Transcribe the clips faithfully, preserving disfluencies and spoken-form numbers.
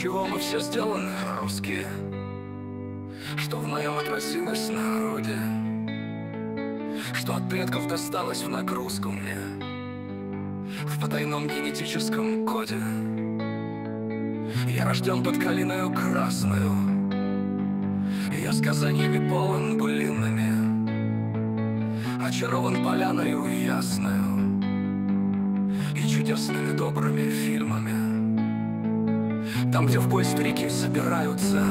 чего мы все сделаны, русские, что в моем отразилось народе, что от предков досталось в нагрузку мне, в потайном генетическом коде. Я рожден под калиною красною, я сказаниями полон былинными, очарован поляною ясною и чудесными добрыми фильмами. Там, где в поезд реки собираются,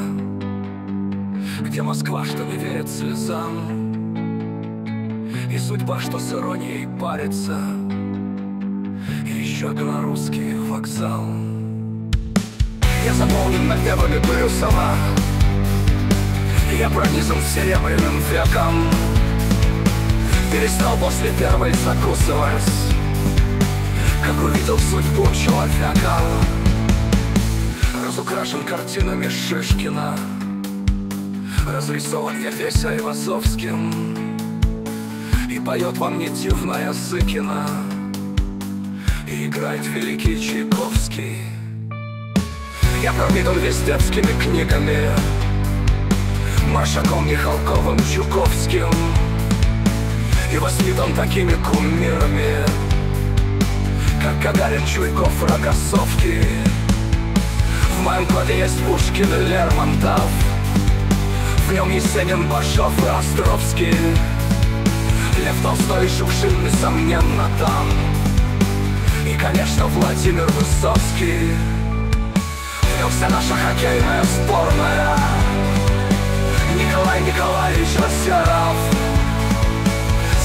где Москва, что не верит слезам, и судьба, что с иронией парится, и еще белорусский вокзал. Я заполнен напевами Брюсова, я пронизан серебряным веком, перестал после первой закусывать, как увидел судьбу человека. Разукрашен картинами Шишкина, разрисован я весь Айвазовским, и поет во мне дивная Зыкина, и играет великий Чайковский. Я пропитан весь детскими книгами, Маршаком, Михалковым, Чуковским, и воспитан такими кумирами, как Гагарин, Чуйков, Рокоссовский. В моем коде есть Пушкин и Лермонтов, в нем Есенин, Боржов и Островский, Лев Толстой и Шукшин, несомненно, там, и, конечно, Владимир Высовский. В нем вся наша хоккейная сборная, Николай Николаевич Рассеров,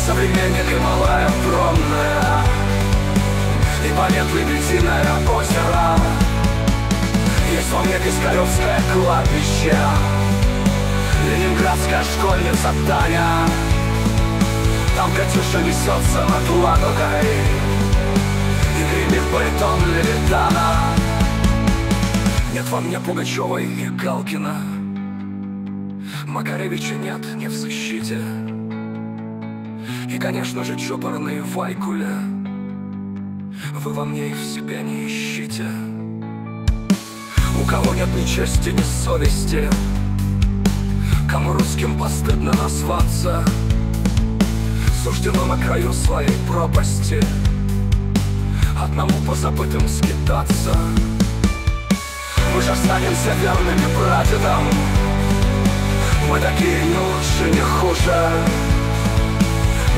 Современник и малая Фромная, и балет «Лебединая» Потера. Есть во мне Пискаревское кладбище, Ленинградская школьница Таня. Там Катюша несется над Ладогой и гремит баритон Лебедана. Нет во мне Пугачева и Галкина, Макаревича нет ни в защите, и, конечно же, чопорные Вайкуля вы во мне и в себе не ищите. У кого нет ни чести, ни совести, кому русским постыдно назваться, суждено на краю своей пропасти одному по забытым скитаться. Мы же останемся верными прадедам, мы такие, не лучше, не хуже,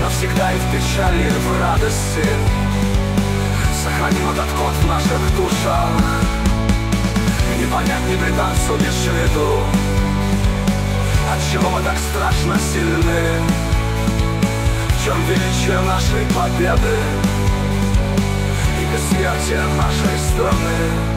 навсегда и в печали, и в радости сохраним этот код в наших душах. Не понять, не предаться, лишь виду, отчего мы так страшно сильны, в чем величие нашей победы и бессмертие нашей страны.